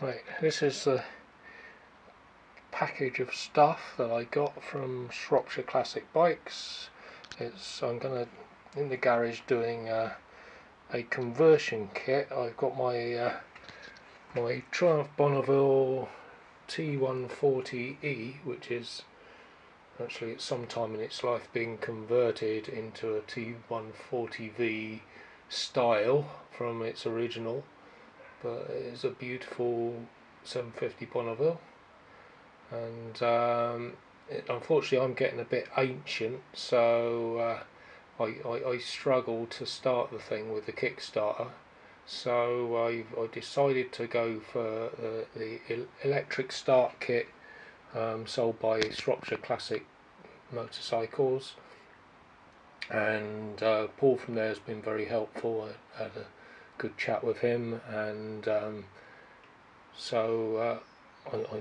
Right, this is the package of stuff that I got from Shropshire Classic Bikes. I'm gonna, in the garage, doing a conversion kit. I've got my my Triumph Bonneville T140E, which is actually at some time in its life being converted into a T140V style from its original, but it is a beautiful 750 Bonneville, and unfortunately I'm getting a bit ancient, so I struggle to start the thing with the Kickstarter, so I decided to go for the electric start kit sold by Shropshire Classic Motorcycles, and Paul from there has been very helpful. I had a good chat with him, and I'm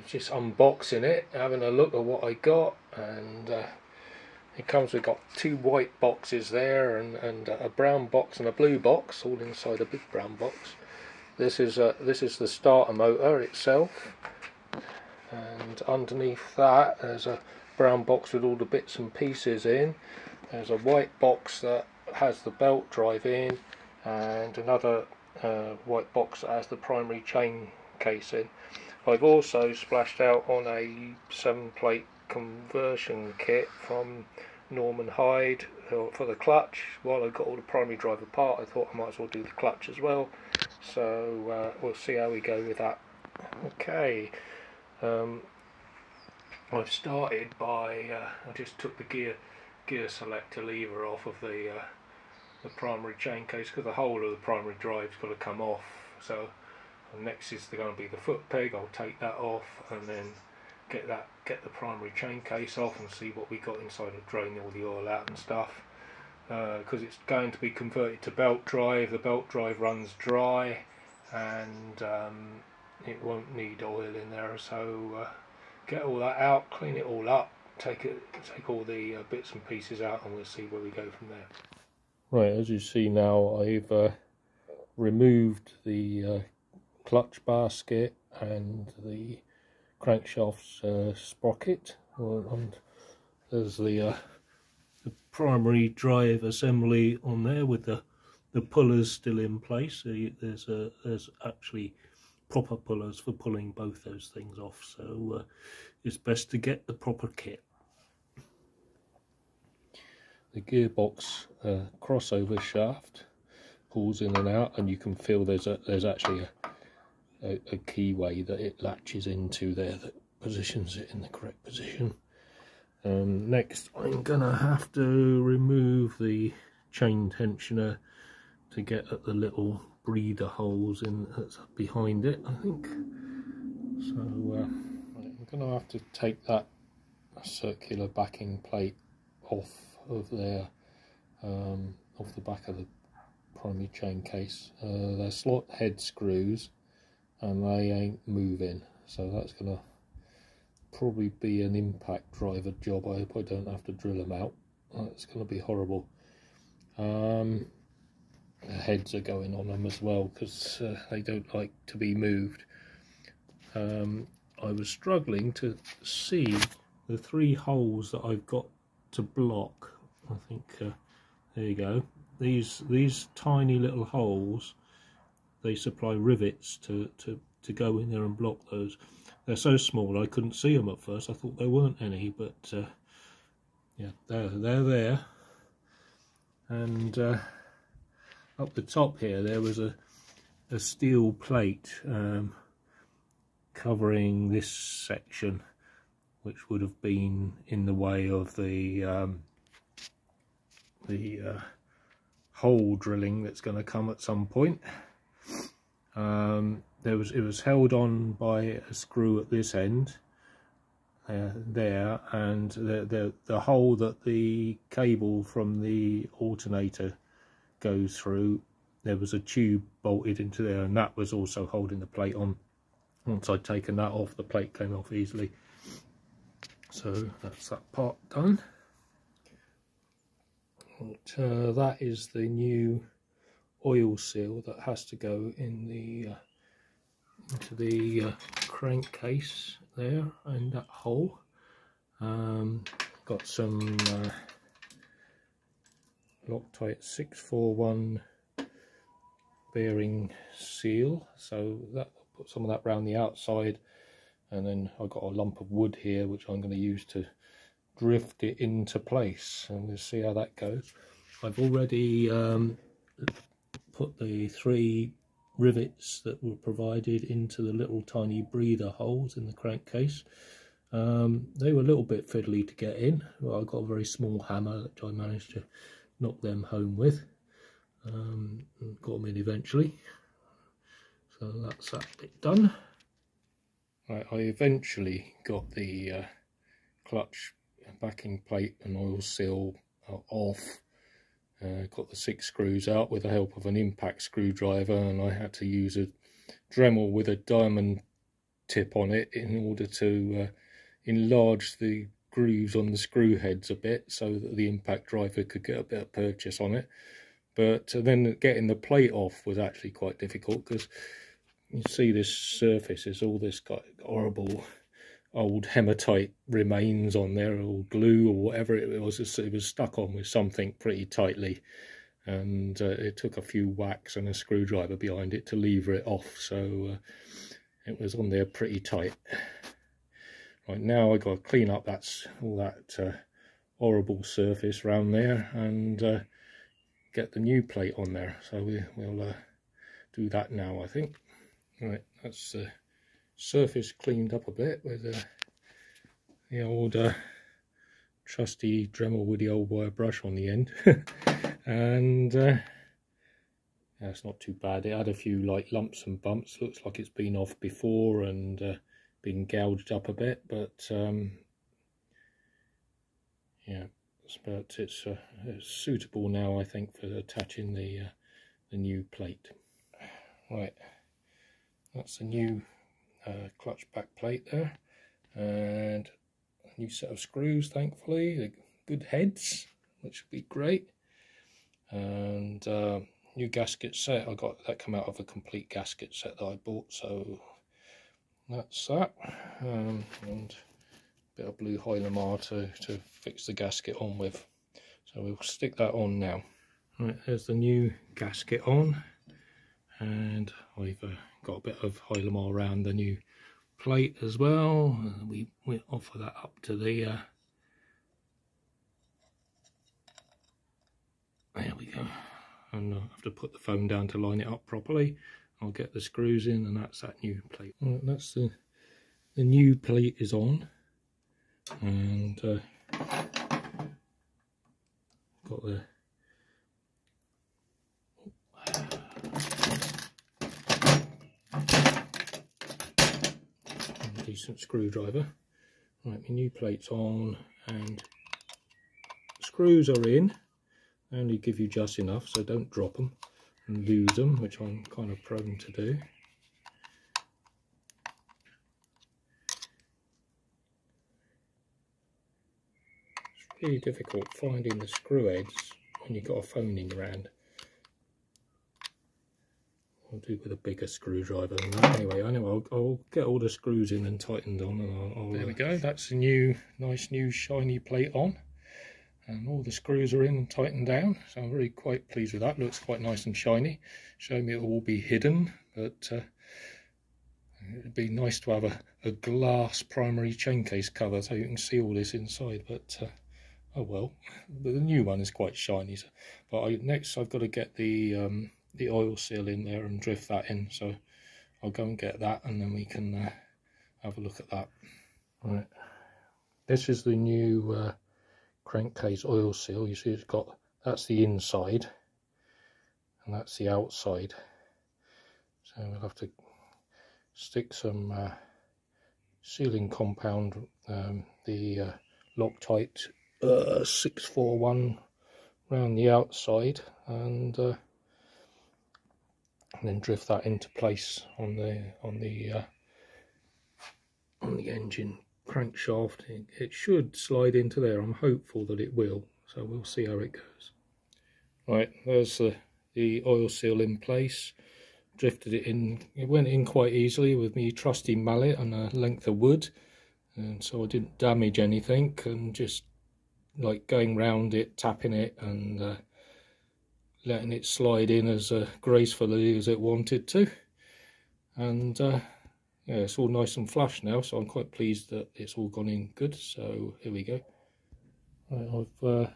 just unboxing it, having a look at what I got, and it comes, we've got two white boxes there, and a brown box and a blue box, all inside a big brown box. This is the starter motor itself, and underneath that there's a brown box with all the bits and pieces in. There's a white box that has the belt drive in, and another white box that has the primary chain case in. I've also splashed out on a 7-plate conversion kit from Norman Hyde for the clutch. While I got all the primary drive apart, I thought I might as well do the clutch as well, so we'll see how we go with that. Okay, I've started by I just took the gear selector lever off of the primary chain case, because the whole of the primary drive's got to come off. So next is going to be the foot peg. I'll take that off and then get the primary chain case off and see what we got inside of, drain all the oil out and stuff, because it's going to be converted to belt drive. The belt drive runs dry, and it won't need oil in there, so get all that out, clean it all up, take all the bits and pieces out, and we'll see where we go from there. Right, as you see now, I've removed the clutch basket and the crankshaft's sprocket, and there's the primary drive assembly on there with the pullers still in place. There's actually proper pullers for pulling both those things off, so it's best to get the proper kit. The gearbox crossover shaft pulls in and out, and you can feel there's actually a keyway that it latches into there that positions it in the correct position. Next, I'm gonna have to remove the chain tensioner to get at the little breather holes in that's behind it, I think. So I'm going to have to take that circular backing plate off of there, off the back of the primary chain case. They're slot head screws, and they ain't moving, so that's going to probably be an impact driver job. I hope I don't have to drill them out. That's going to be horrible. The heads are going on them as well, because they don't like to be moved. I was struggling to see the three holes that I've got to block. I think there you go. These tiny little holes, they supply rivets to go in there and block those. They're so small I couldn't see them at first. I thought there weren't any, but yeah, they're there. And up the top here there was a steel plate covering this section, which would have been in the way of the hole drilling that's going to come at some point. It was held on by a screw at this end there, and the hole that the cable from the alternator goes through, there was a tube bolted into there, and that was also holding the plate on. Once I'd taken that off, the plate came off easily, so that's that part done. But, that is the new oil seal that has to go in the into the crankcase there and that hole. Got some Loctite 641 bearing seal, so that put some of that round the outside, and then I've got a lump of wood here which I'm going to use to drift it into place, and we'll see how that goes. I've already put the three rivets that were provided into the little tiny breather holes in the crankcase. They were a little bit fiddly to get in. Well, I got a very small hammer that I managed to knock them home with, and got them in eventually. So that's that bit done. Right, I eventually got the clutch backing plate and oil seal off. Got the 6 screws out with the help of an impact screwdriver, and I had to use a Dremel with a diamond tip on it in order to enlarge the grooves on the screw heads a bit so that the impact driver could get a bit of purchase on it. But then getting the plate off was actually quite difficult, because you see this surface is all this horrible old hematite remains on there, or glue or whatever it was. It was stuck on with something pretty tightly, and it took a few whacks and a screwdriver behind it to lever it off, so it was on there pretty tight. Right, now I've got to clean up all that horrible surface round there and get the new plate on there, so we'll do that now, I think. Right, that's the surface cleaned up a bit with the old trusty Dremel with the old wire brush on the end. And yeah, it's not too bad. It had a few like lumps and bumps, looks like it's been off before and been gouged up a bit, but yeah, but it's suitable now, I think, for attaching the new plate. Right, that's the new clutch back plate there, and a new set of screws, thankfully, good heads, which would be great. And new gasket set, I got that come out of a complete gasket set that I bought, so that's that. And a bit of blue Hylomar to fix the gasket on with, so we'll stick that on now. Right, there's the new gasket on, and I've got a bit of Hylomar around the new plate as well. We went off of that up to the there we go, and I'll have to put the foam down to line it up properly. I'll get the screws in, and that's that new plate. Right, that's the new plate is on, and got the decent screwdriver. Right, my new plate's on and screws are in. They only give you just enough, so don't drop them and lose them, which I'm kind of prone to do. It's really difficult finding the screw heads when you've got a phone in your hand. I'll do with a bigger screwdriver than that. Anyway, I'll get all the screws in and tightened on, and I'll there we go. That's the new, nice new shiny plate on, and all the screws are in and tightened down. So I'm really quite pleased with that. Looks quite nice and shiny. Showing me it will all be hidden, but it'd be nice to have a glass primary chain case cover so you can see all this inside. But oh well. But the new one is quite shiny. So, but next I've got to get the oil seal in there and drift that in, so I'll go and get that, and then we can have a look at that. Right, this is the new crankcase oil seal. You see it's got, that's the inside and that's the outside, so we'll have to stick some sealing compound, the Loctite 641 around the outside, and then drift that into place on the engine crankshaft. It should slide into there. I'm hopeful that it will, so we'll see how it goes. Right, there's the oil seal in place. drifted it in. It went in quite easily with me trusty mallet and a length of wood, and so I didn't damage anything, and just like going round it, tapping it, and letting it slide in as gracefully as it wanted to. And yeah, it's all nice and flush now, so I'm quite pleased that it's all gone in good. So here we go. Right, I've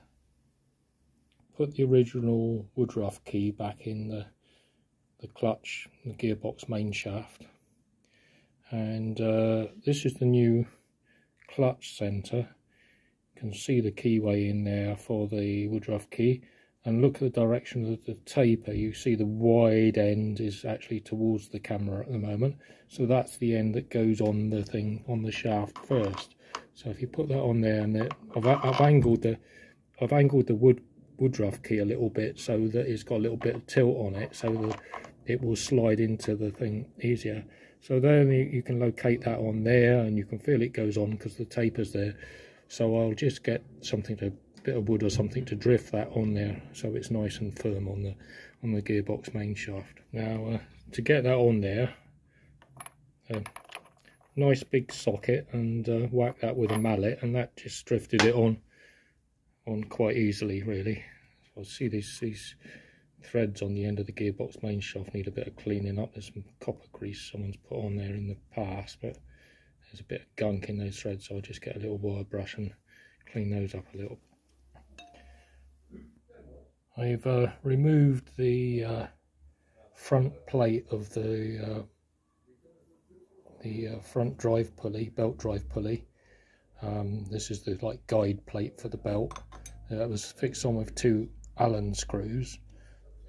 put the original woodruff key back in the clutch, the gearbox main shaft, and this is the new clutch centre. You can see the keyway in there for the woodruff key, and look at the direction of the taper. You see the wide end is actually towards the camera at the moment, so that's the end that goes on the thing on the shaft first. So if you put that on there, and I've angled the woodruff key a little bit so that it's got a little bit of tilt on it, so that it will slide into the thing easier. So then you can locate that on there, and you can feel it goes on because the taper's there. So I'll just get something, to a bit of wood or something, to drift that on there so it's nice and firm on the gearbox main shaft. Now to get that on there, nice big socket, and whack that with a mallet, and that just drifted it on quite easily, really. So I see these threads on the end of the gearbox main shaft need a bit of cleaning up. There's some copper grease someone's put on there in the past, but there's a bit of gunk in those threads, so I'll just get a little wire brush and clean those up a little. I've removed the front plate of the front drive pulley, belt drive pulley. This is the like guide plate for the belt. It was fixed on with two Allen screws,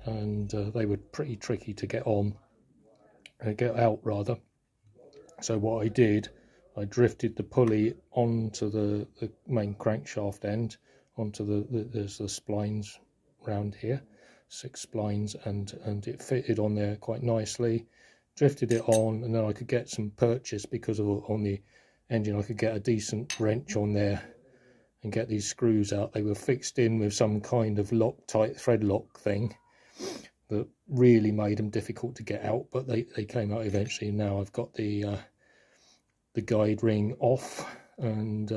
and they were pretty tricky to get on, get out rather. So what I did, I drifted the pulley onto the main crankshaft end, onto there's the splines round here, 6 splines, and it fitted on there quite nicely. Drifted it on, and then I could get some purchase because of on the engine I could get a decent wrench on there and get these screws out. They were fixed in with some kind of Loctite thread lock thing that really made them difficult to get out, but they came out eventually. Now I've got the guide ring off, and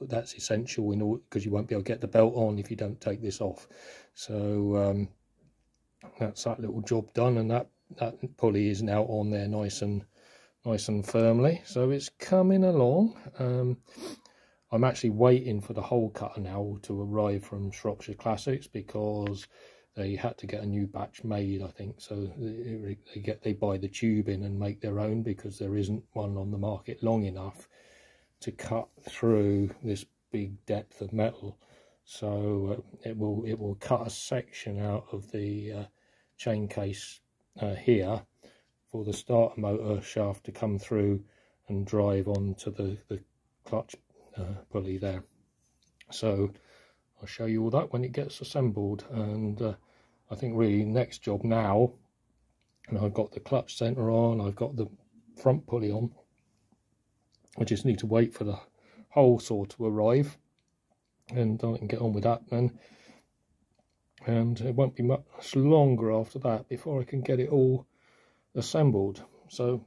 that's essential in all, because you won't be able to get the belt on if you don't take this off. So that's that little job done, and that pulley is now on there nice and firmly, so it's coming along. I'm actually waiting for the hole cutter now to arrive from Shropshire Classics, because they had to get a new batch made, I think. So they buy the tubing and make their own, because there isn't one on the market long enough to cut through this big depth of metal. So it will cut a section out of the chain case here for the starter motor shaft to come through and drive onto the clutch pulley there. So I'll show you all that when it gets assembled. And I think really next job now, and I've got the clutch centre on, I've got the front pulley on, I just need to wait for the hole saw to arrive, and I can get on with that then. And it won't be much longer after that before I can get it all assembled. So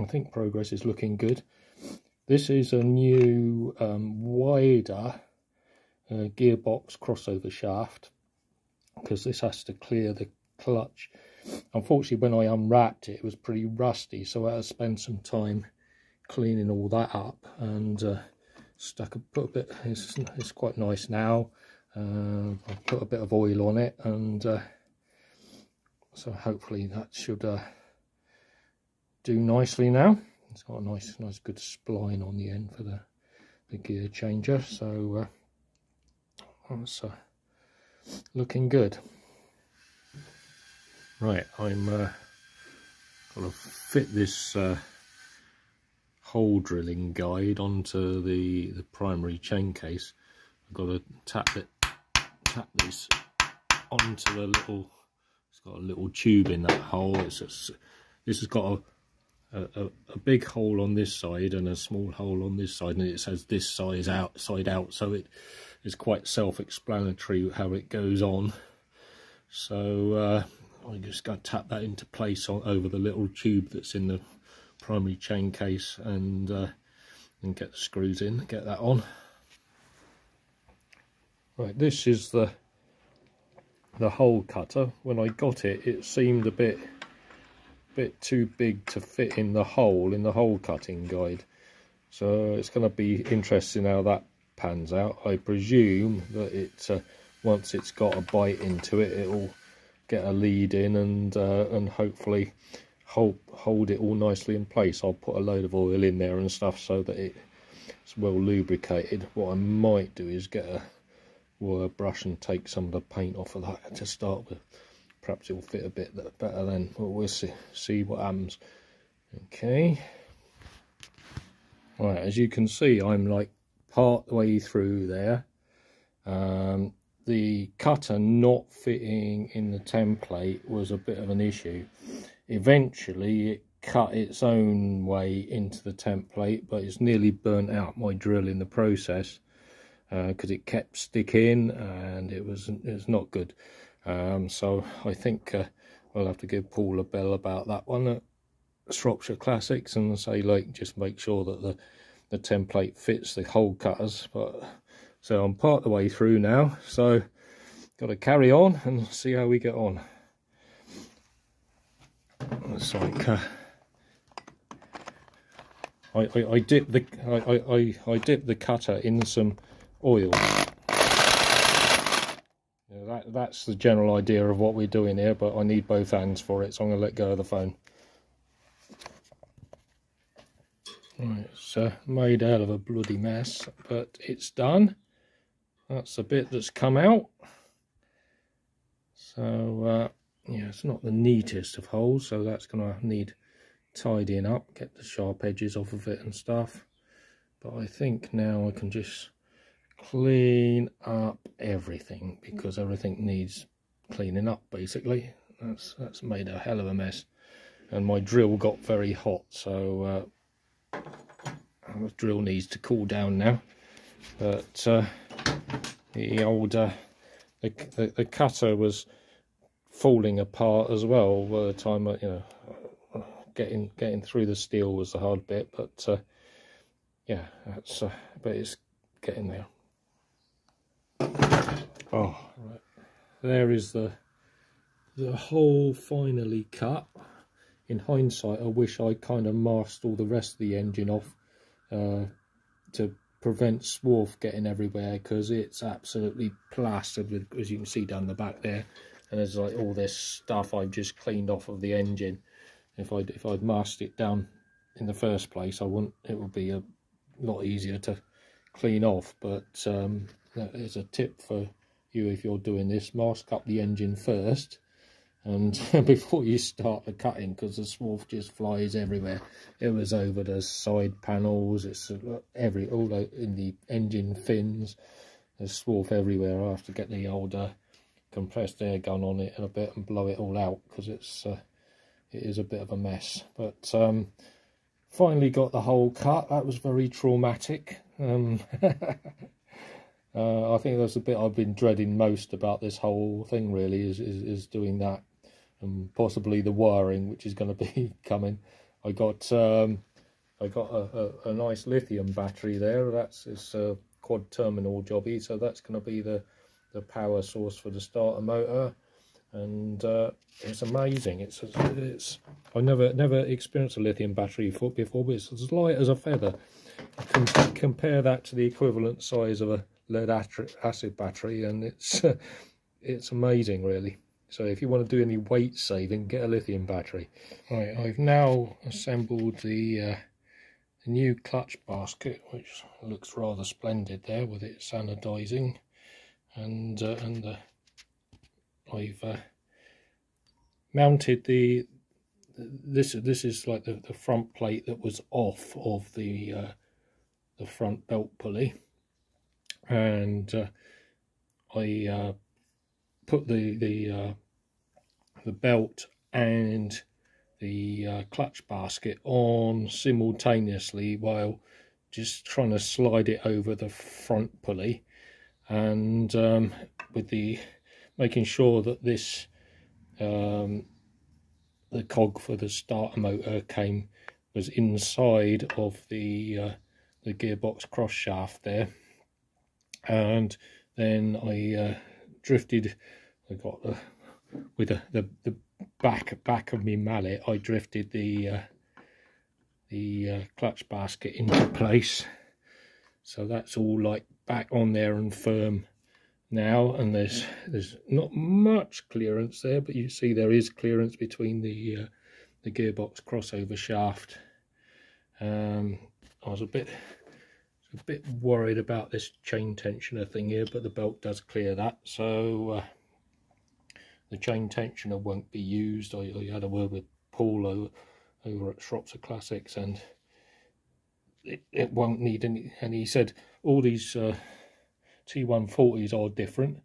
I think progress is looking good. This is a new wider gearbox crossover shaft, because this has to clear the clutch. Unfortunately, when I unwrapped it, it was pretty rusty, so I had to spend some time cleaning all that up, and stuck a put a bit. It's quite nice now. I put a bit of oil on it, and so hopefully that should do nicely now. It's got a nice good spline on the end for the gear changer, so that's looking good. Right, I'm gonna fit this hole drilling guide onto the primary chain case. I've got to tap this onto the little. It's got a little tube in that hole. This has got a big hole on this side and a small hole on this side, and it says this side out, so it is quite self-explanatory how it goes on. So I'm just going to tap that into place over the little tube that's in the primary chain case, and get the screws in, get that on. Right, this is the hole cutter. When I got it, it seemed a bit too big to fit in the hole cutting guide. So it's going to be interesting how that pans out. I presume that it once it's got a bite into it, it'll get a lead in and hopefully hold it all nicely in place. I'll put a load of oil in there and stuff so that it's well lubricated. What I might do is get a wire brush and take some of the paint off of that to start with. Perhaps it'll fit a bit better then. Well, we'll see what happens. Okay. Right, as you can see, I'm like part way through there. The cutter not fitting in the template was a bit of an issue. Eventually it cut its own way into the template, but it's nearly burnt out my drill in the process because it kept sticking and it's not good. So I think I'll have to give Paul a bell about that one at Shropshire Classics and say, like, just make sure that the template fits the hole cutters. But so I'm part of the way through now, so got to carry on and see how we get on. It's like I dipped the cutter in some oil. Yeah, that's the general idea of what we're doing here, but I need both hands for it, so I'm going to let go of the phone. Right, it's made out of a bloody mess, but it's done. That's the bit that's come out. So, yeah, it's not the neatest of holes, so that's going to need tidying up, get the sharp edges off of it and stuff. But I think now I can just clean up everything, because everything needs cleaning up basically. That's made a hell of a mess, and my drill got very hot, so the drill needs to cool down now. But the old the cutter was falling apart as well by the time, you know, getting through the steel was the hard bit. But yeah, that's but it's getting there. Oh, right. There is the hole finally cut. In hindsight, I wish I kind of masked all the rest of the engine off to prevent swarf getting everywhere, because it's absolutely plastered with, as you can see down the back there, and there's like all this stuff I've just cleaned off of the engine. If I'd masked it down in the first place, I wouldn't. It would be a lot easier to clean off. But that is a tip for you if you're doing this: mask up the engine first and before you start the cutting, because the swarf just flies everywhere. It was over the side panels, it's all in the engine fins, there's swarf everywhere. I have to get the old compressed air gun on it in a bit and blow it all out, because it is a bit of a mess. But finally got the hole cut. That was very traumatic. I think that's the bit I've been dreading most about this whole thing, really, is doing that, and possibly the wiring, which is going to be coming. I got a nice lithium battery there. That's this quad terminal jobby, so that's going to be the power source for the starter motor. And it's amazing. I never experienced a lithium battery before, but it's as light as a feather. Compare that to the equivalent size of a lead acid battery, and it's amazing, really. So if you want to do any weight saving, get a lithium battery. Right, I've now assembled the new clutch basket, which looks rather splendid there with its anodizing, and I've mounted this is like the front plate that was off of the front belt pulley, and I put the belt and the clutch basket on simultaneously while just trying to slide it over the front pulley, and with the making sure that this the cog for the starter motor was inside of the gearbox cross shaft there, and then I drifted. I got with the back of me mallet, I drifted the clutch basket into place, so that's all like back on there and firm now. And there's not much clearance there, but you see there is clearance between the gearbox crossover shaft. I was a bit worried about this chain tensioner thing here, but the belt does clear that, so the chain tensioner won't be used. I had a word with Paul over at Shropshire Classics, and it won't need any. And he said all these T140s are different,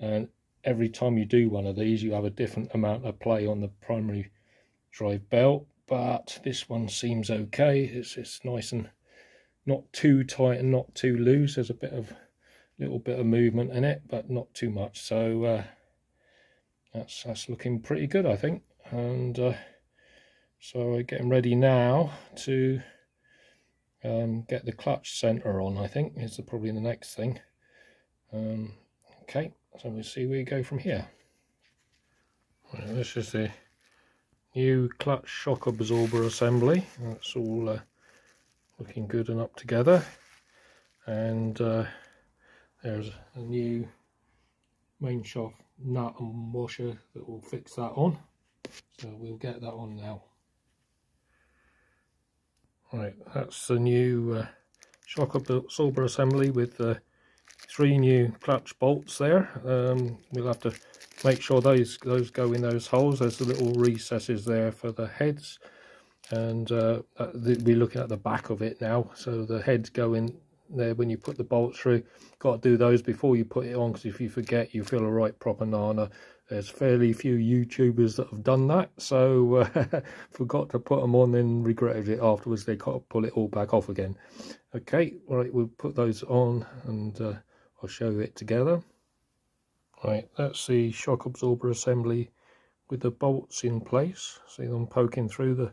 and every time you do one of these you have a different amount of play on the primary drive belt, but this one seems okay. It's nice and not too tight and not too loose. There's a little bit of movement in it, but not too much, so that's looking pretty good, I think. And so we're getting ready now to get the clutch center on, I think, is probably the next thing. Okay, so we'll see where we go from here. Well, this is the new clutch shock absorber assembly. That's all looking good and up together. And there's a new main shaft nut and washer that will fix that on, so we'll get that on now. Right, that's the new shock absorber assembly with the three new clutch bolts there. We'll have to make sure those go in those holes. There's the little recesses there for the heads, and we're looking at the back of it now, so the heads go in there when you put the bolt through. Got to do those before you put it on, because if you forget you feel a right proper nana. There's fairly few YouTubers that have done that, so forgot to put them on and regretted it afterwards. They got to pull it all back off again. Okay, right, we'll put those on and I'll show it together. Right, that's the shock absorber assembly with the bolts in place. See them poking through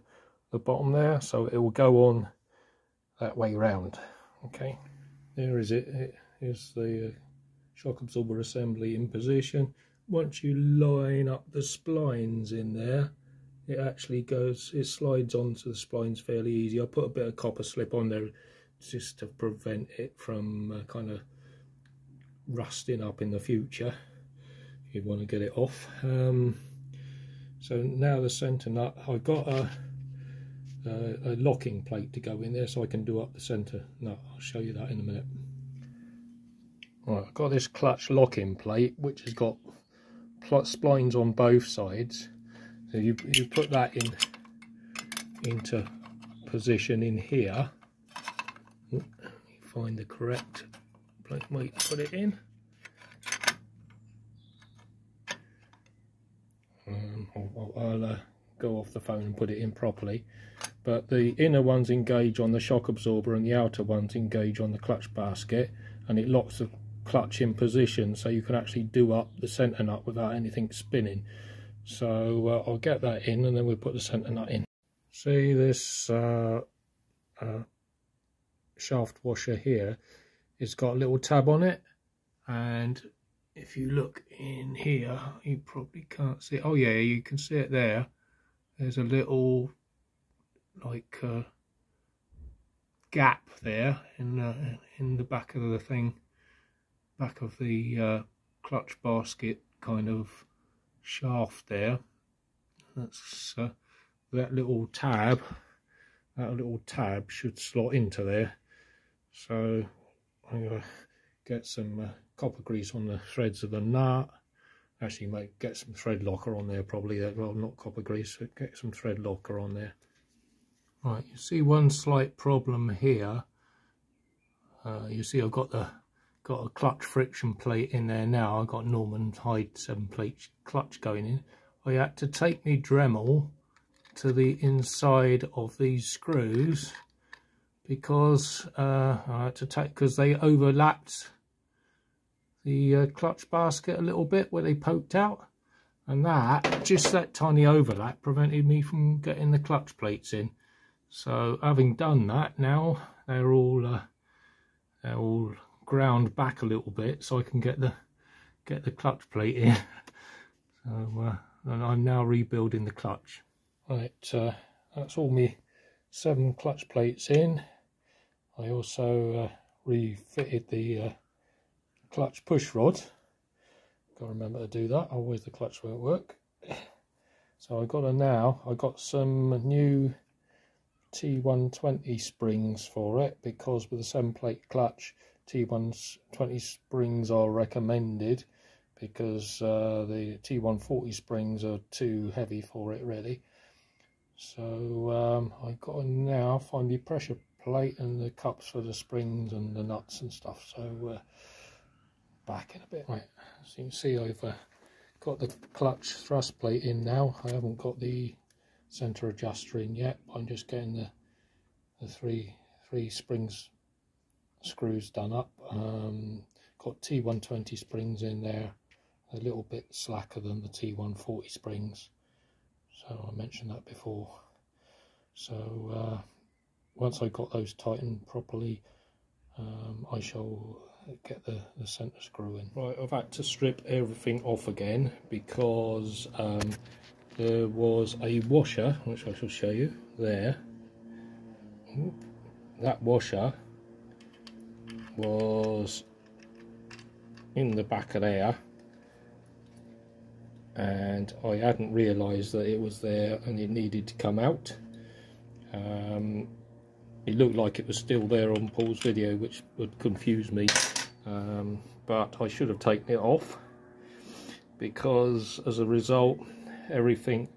the bottom there, so it will go on that way round. Okay, there is it. It is the shock absorber assembly in position. Once you line up the splines in there, it actually goes, it slides onto the splines fairly easy. I put a bit of copper slip on there just to prevent it from kind of rusting up in the future. You'd want to get it off. So now the centre nut, I've got a locking plate to go in there, so I can do up the centre nut. I'll show you that in a minute. Right, I've got this clutch locking plate which has got splines on both sides, so you put that into position in here. You find the correct plate to put it in. I'll go off the phone and put it in properly, but the inner ones engage on the shock absorber and the outer ones engage on the clutch basket, and it locks the clutch in position, so you can actually do up the centre nut without anything spinning. So I'll get that in and then we'll put the centre nut in. See this shaft washer here, it's got a little tab on it, and if you look in here you probably can't see it. Oh yeah, you can see it there. There's a little like gap there in the back of the thing, back of the clutch basket kind of shaft there. That's that little tab should slot into there. So I'm gonna get some copper grease on the threads of the nut. Actually might get some thread locker on there probably. Well, not copper grease, but get some thread locker on there. Right, you see one slight problem here. You see I've got a clutch friction plate in there now. I've got Norman Hyde 7-plate clutch going in. I had to take my Dremel to the inside of these screws because they overlapped the clutch basket a little bit where they poked out, And that, just that tiny overlap prevented me from getting the clutch plates in. So having done that, now they're all ground back a little bit, so I can get the clutch plate in. So and I'm now rebuilding the clutch. Right, that's all my 7 clutch plates in. I also refitted the clutch push rod. Got to remember to do that, always the clutch won't work. So I got some new T120 springs for it, because with a 7-plate clutch, T120 springs are recommended, because the T140 springs are too heavy for it really. So I got to now find the pressure plate and the cups for the springs and the nuts and stuff. So back in a bit. Right, as you can see, I've got the clutch thrust plate in now. I haven't got the centre adjuster in yet. I'm just getting the three springs screws done up. Got T120 springs in there, a little bit slacker than the T140 springs. So I mentioned that before. So once I got those tightened properly, I shall get the centre screw in. Right, I've had to strip everything off again, because there was a washer, which I shall show you there. That washer was in the back of there, and I hadn't realised that it was there and it needed to come out. It looked like it was still there on Paul's video, which would confuse me. But I should have taken it off, because as a result everything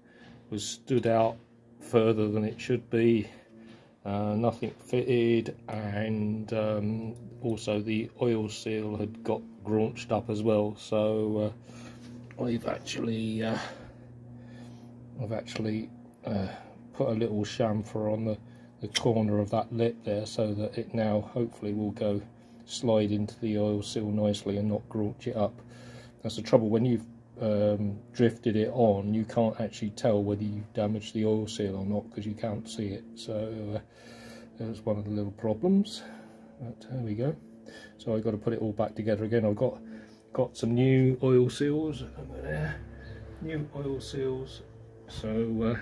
was stood out further than it should be, nothing fitted, and also the oil seal had got graunched up as well. So I've actually put a little chamfer on the corner of that lip there, so that it now hopefully will go slide into the oil seal nicely and not graunch it up. That's the trouble, when you've drifted it on, you can't actually tell whether you've damaged the oil seal or not, because you can't see it. So there's one of the little problems, but there we go. So I've got to put it all back together again. I've got some new oil seals over there, new oil seals. So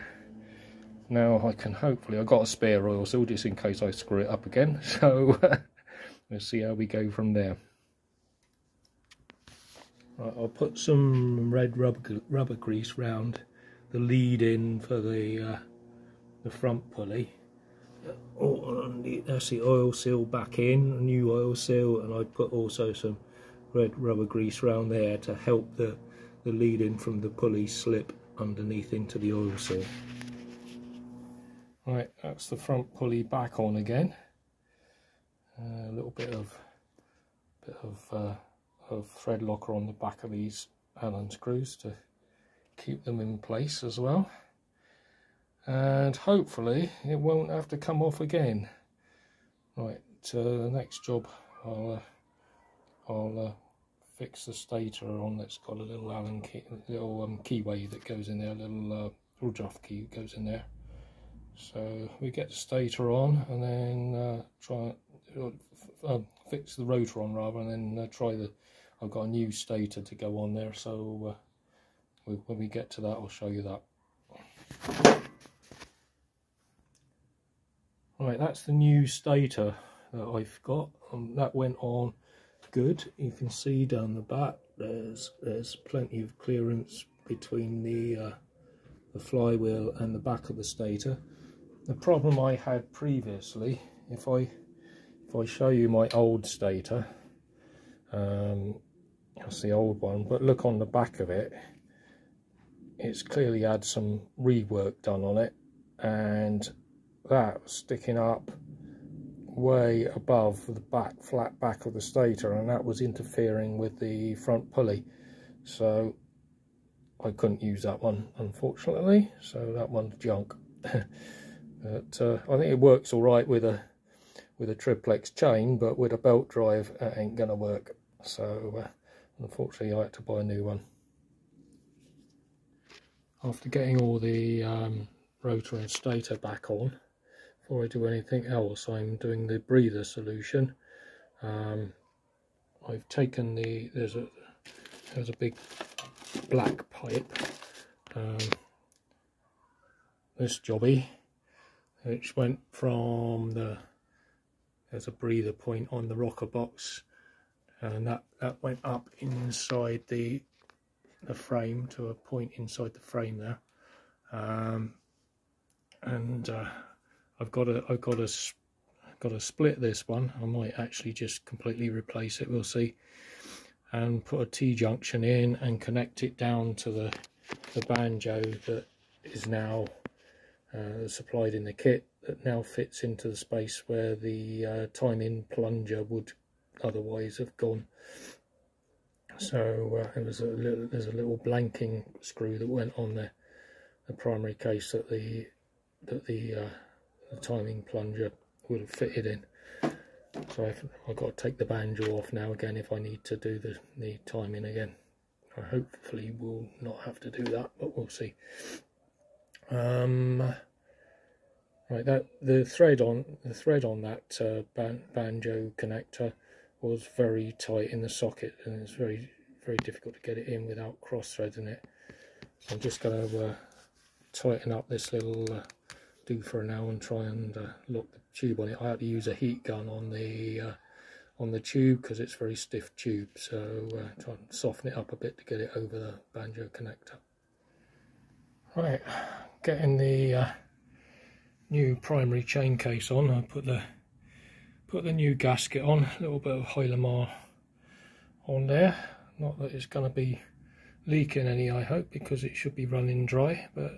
now I can hopefully, I've got a spare oil seal just in case I screw it up again. So we'll see how we go from there. Right, I'll put some red rubber grease round the lead in for the front pulley. Oh, that's the oil seal back in, a new oil seal, and I put also some red rubber grease round there to help the lead in from the pulley slip underneath into the oil seal. Right, that's the front pulley back on again. A little bit of thread locker on the back of these Allen screws to keep them in place as well, and hopefully it won't have to come off again. Right, the next job, I'll fix the stator on. That's got a little Allen key, little keyway that goes in there, a little Rudolph key goes in there. So we get the stator on, and then fix the rotor on rather, and then try the. I've got a new stator to go on there, so when we get to that, I'll show you that. Right, that's the new stator that I've got, and that went on good. You can see down the back there's plenty of clearance between the flywheel and the back of the stator. The problem I had previously, if I show you my old stator, that's the old one, but look on the back of it, it's clearly had some rework done on it, and that was sticking up way above the back, flat back of the stator, and that was interfering with the front pulley. So I couldn't use that one, unfortunately, so that one's junk. But I think it works all right with a triplex chain, but with a belt drive it ain't gonna work. So unfortunately I had to buy a new one. after getting all the rotor and stator back on, before I do anything else, I'm doing the breather solution. I've taken the, there's a big black pipe, this jobby, which went from the, there's a breather point on the rocker box, and that went up inside the frame to a point inside the frame there, and I've got to split this one. I might actually just completely replace it, we'll see, and put a T-junction in and connect it down to the banjo that is now supplied in the kit, that now fits into the space where the timing plunger would otherwise have gone. So there's a little blanking screw that went on the primary case that the timing plunger would have fitted in. So I've got to take the banjo off now again if I need to do the timing again. I hopefully will not have to do that, but we'll see. Right, the thread on that banjo connector was very tight in the socket, and it's very, very difficult to get it in without cross-threading it. So I'm just going to tighten up this little doofer now and try and lock the tube on it. I had to use a heat gun on the tube because it's very stiff tube, so try and soften it up a bit to get it over the banjo connector. Right, getting the new primary chain case on. I put the new gasket on, a little bit of Hylomar on there. Not that it's going to be leaking any, I hope, because it should be running dry, but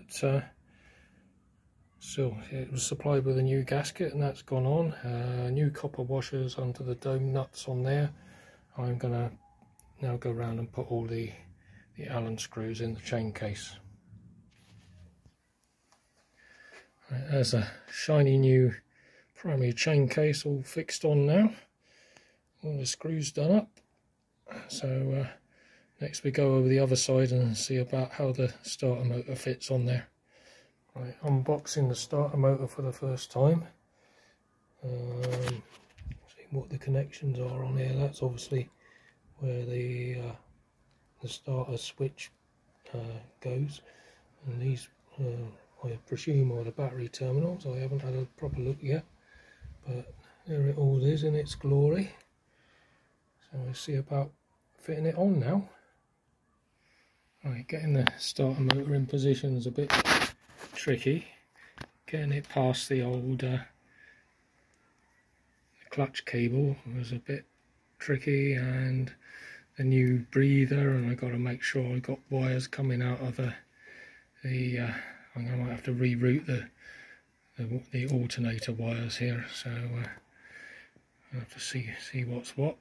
still, it was supplied with a new gasket and that's gone on. New copper washers under the dome nuts on there. I'm going to now go around and put all the Allen screws in the chain case. Right, there's a shiny new primary chain case all fixed on now, all the screws done up. So next we go over the other side and see about how the starter motor fits on there. Right, unboxing the starter motor for the first time, seeing what the connections are on here. That's obviously where the starter switch goes, and these I presume are the battery terminals. I haven't had a proper look yet, but there it all is in its glory. So we'll see about fitting it on now. Right, getting the starter motor in position is a bit tricky. Getting it past the old clutch cable was a bit tricky, and the new breather, and I got to make sure I got wires coming out of the I'm going to have to reroute the alternator wires here, so I'll have to see what's what.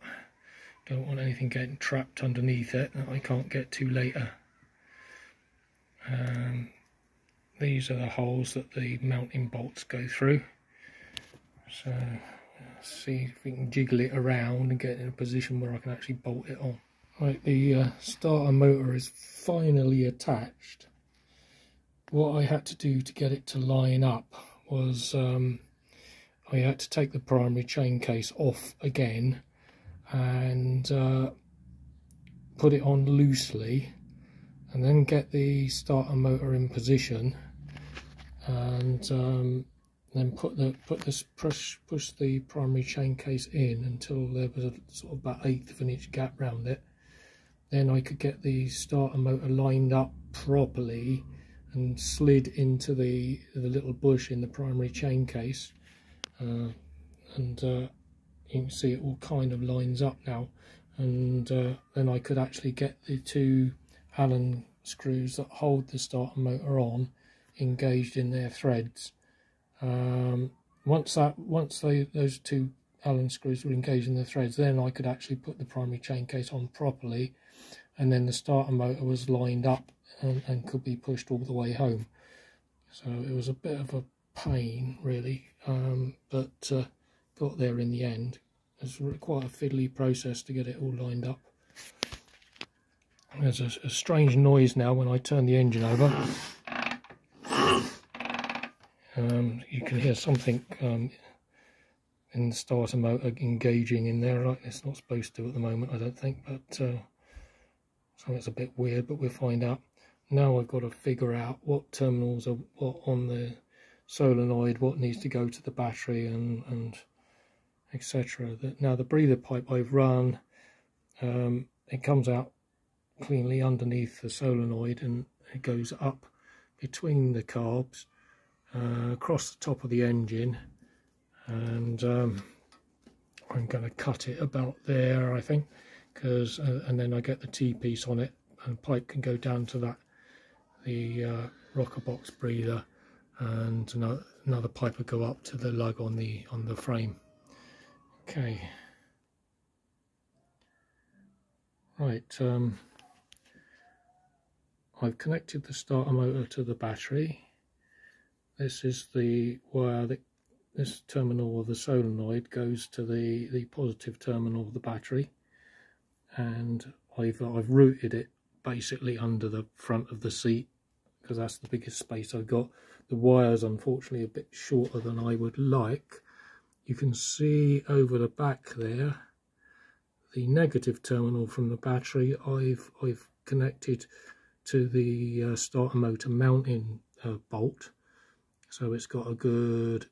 Don't want anything getting trapped underneath it that I can't get to later. These are the holes that the mounting bolts go through. So let's see if we can jiggle it around and get it in a position where I can actually bolt it on. Right, the starter motor is finally attached. What I had to do to get it to line up was I had to take the primary chain case off again and put it on loosely, and then get the starter motor in position, and then push the primary chain case in until there was a sort of about 1/8 of an inch gap round it. Then I could get the starter motor lined up properly and slid into the little bush in the primary chain case, and you can see it all kind of lines up now, and then I could actually get the two Allen screws that hold the starter motor on engaged in their threads. Once those two Allen screws were engaged in their threads, then I could actually put the primary chain case on properly, and then the starter motor was lined up and could be pushed all the way home. So it was a bit of a pain really, but got there in the end. It's quite a fiddly process to get it all lined up. There's a strange noise now when I turn the engine over. You can hear something in the starter motor engaging in there, right? It's not supposed to at the moment, I don't think, but something's a bit weird, but we'll find out. Now I've got to figure out what terminals are what on the solenoid, what needs to go to the battery, and etc. Now the breather pipe I've run, it comes out cleanly underneath the solenoid and it goes up between the carbs, across the top of the engine, and I'm going to cut it about there, I think, because and then I get the T-piece on it, and pipe can go down to that, the rocker box breather, and another pipe would go up to the lug on the frame. Okay, right. I've connected the starter motor to the battery. This is the wire that this terminal of the solenoid goes to the positive terminal of the battery, and I've routed it basically under the front of the seat because that's the biggest space I've got. The wire's unfortunately a bit shorter than I would like. You can see over the back there the negative terminal from the battery. I've connected to the starter motor mounting bolt, so it's got a good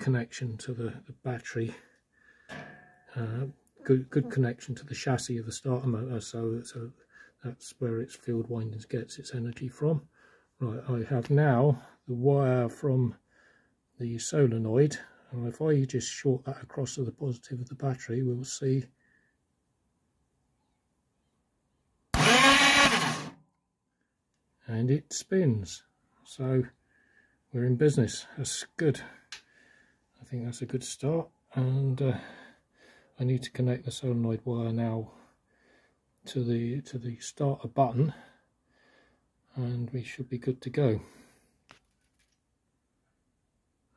connection to the battery, good connection to the chassis of the starter motor, so that's where its field windings gets its energy from. Right, I have now the wire from the solenoid, and if I just short that across to the positive of the battery, we'll see. And it spins, so we're in business. That's good. I think that's a good start. And I need to connect the solenoid wire now to the starter button, and we should be good to go.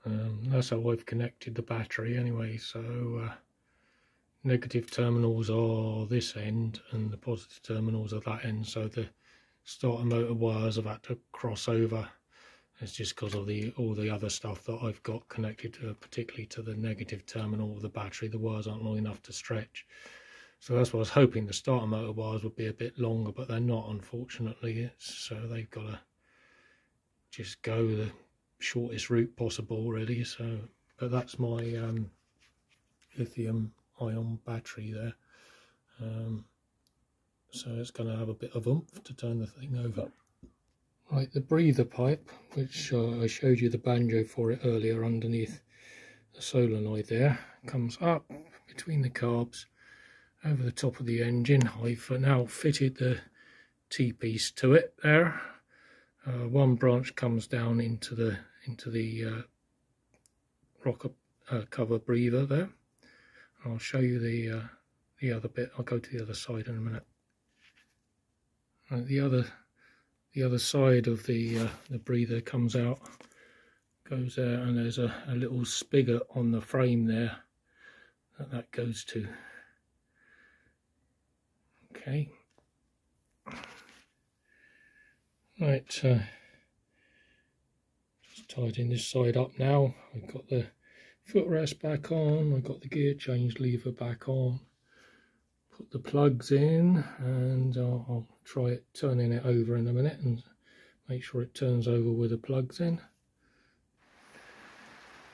That's how I've connected the battery anyway. So negative terminals are this end, and the positive terminals are that end. So the starter motor wires I've had to cross over. It's just because of all the other stuff that I've got connected, particularly to the negative terminal of the battery. The wires aren't long enough to stretch, so that's what I was hoping. The starter motor wires would be a bit longer, but they're not, unfortunately, so they've got to just go the shortest route possible, really. So, but that's my lithium ion battery there. So it's going to have a bit of oomph to turn the thing over. Right, the breather pipe, which I showed you the banjo for it earlier underneath the solenoid there, comes up between the carbs, over the top of the engine. I've now fitted the T-piece to it there. One branch comes down into the rocker cover breather there. I'll show you the other bit. I'll go to the other side in a minute. The other side of the breather comes out, goes there, and there's a little spigot on the frame there that goes to. Okay, right, just tidying this side up now. I've got the footrest back on, I've got the gear change lever back on. Put the plugs in, and I'll try it turning it over in a minute and make sure it turns over with the plugs in.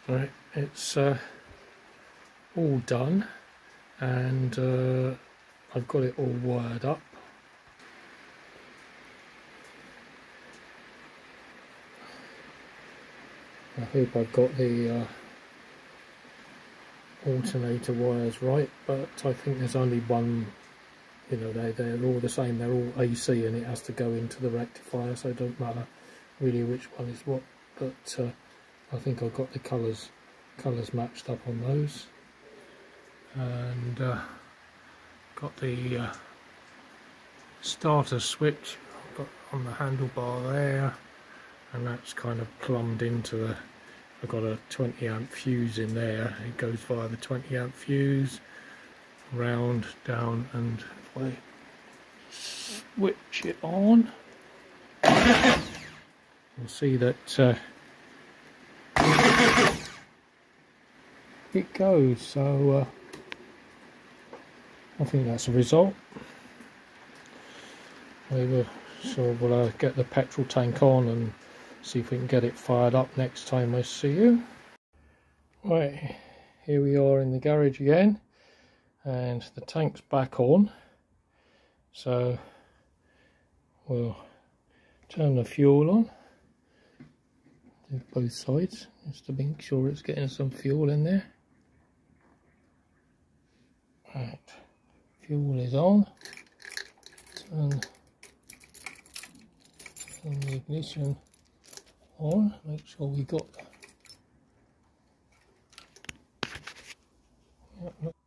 Right, it's all done, and I've got it all wired up. I hope I've got the alternator wires right, but I think there's only one, you know, they're all the same, they're all AC, and it has to go into the rectifier, so it doesn't matter really which one is what, but I think I've got the colours matched up on those, and got the starter switch I've got on the handlebar there, and that's kind of plumbed into the, I've got a 20 amp fuse in there. It goes via the 20 amp fuse, round, down, and if I switch it on, you'll see that it goes. So I think that's the result. Maybe so we'll get the petrol tank on and see if we can get it fired up next time I see you. Right, here we are in the garage again, and the tank's back on, so we'll turn the fuel on, do both sides just to make sure it's getting some fuel in there. Right, fuel is on, turn the ignition on, make sure we got that. Yep,